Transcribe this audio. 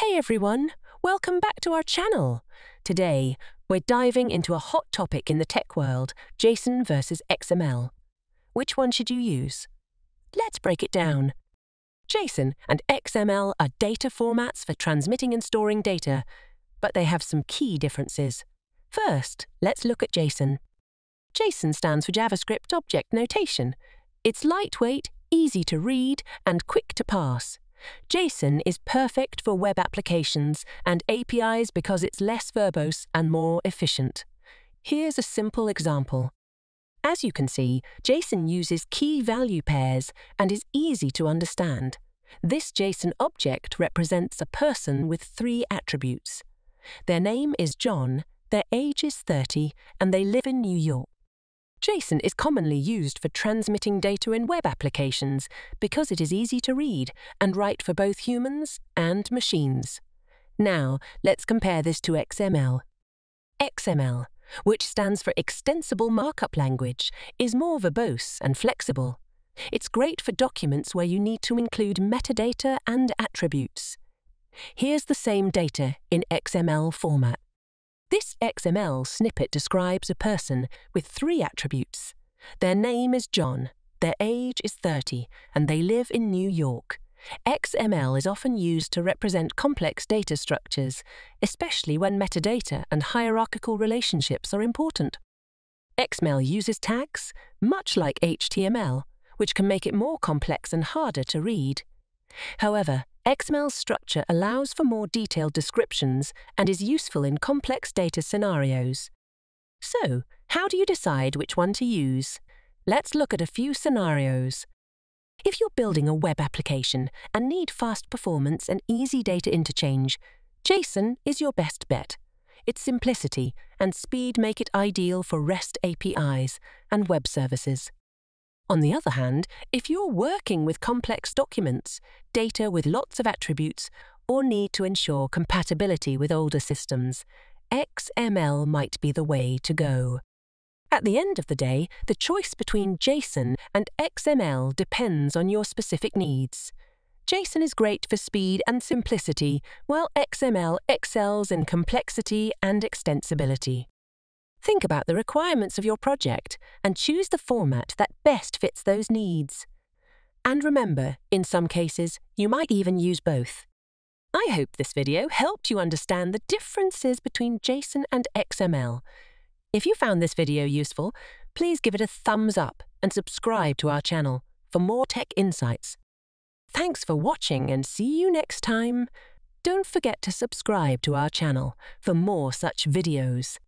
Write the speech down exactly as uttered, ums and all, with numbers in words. Hey everyone, welcome back to our channel. Today, we're diving into a hot topic in the tech world, JSON versus X M L. Which one should you use? Let's break it down. JSON and X M L are data formats for transmitting and storing data, but they have some key differences. First, let's look at JSON. JSON stands for JavaScript Object Notation. It's lightweight, easy to read, and quick to parse. JSON is perfect for web applications and A P Is because it's less verbose and more efficient. Here's a simple example. As you can see, JSON uses key value pairs and is easy to understand. This JSON object represents a person with three attributes. Their name is John, their age is thirty, and they live in New York. JSON is commonly used for transmitting data in web applications because it is easy to read and write for both humans and machines. Now, let's compare this to X M L. X M L, which stands for Extensible Markup Language, is more verbose and flexible. It's great for documents where you need to include metadata and attributes. Here's the same data in X M L format. This X M L snippet describes a person with three attributes. Their name is John, their age is thirty, and they live in New York. X M L is often used to represent complex data structures, especially when metadata and hierarchical relationships are important. X M L uses tags, much like H T M L, which can make it more complex and harder to read. However, X M L's structure allows for more detailed descriptions and is useful in complex data scenarios. So, how do you decide which one to use? Let's look at a few scenarios. If you're building a web application and need fast performance and easy data interchange, JSON is your best bet. Its simplicity and speed make it ideal for REST A P Is and web services. On the other hand, if you're working with complex documents, data with lots of attributes, or need to ensure compatibility with older systems, X M L might be the way to go. At the end of the day, the choice between JSON and X M L depends on your specific needs. JSON is great for speed and simplicity, while X M L excels in complexity and extensibility. Think about the requirements of your project and choose the format that best fits those needs. And remember, in some cases, you might even use both. I hope this video helped you understand the differences between JSON and X M L. If you found this video useful, please give it a thumbs up and subscribe to our channel for more tech insights. Thanks for watching and see you next time. Don't forget to subscribe to our channel for more such videos.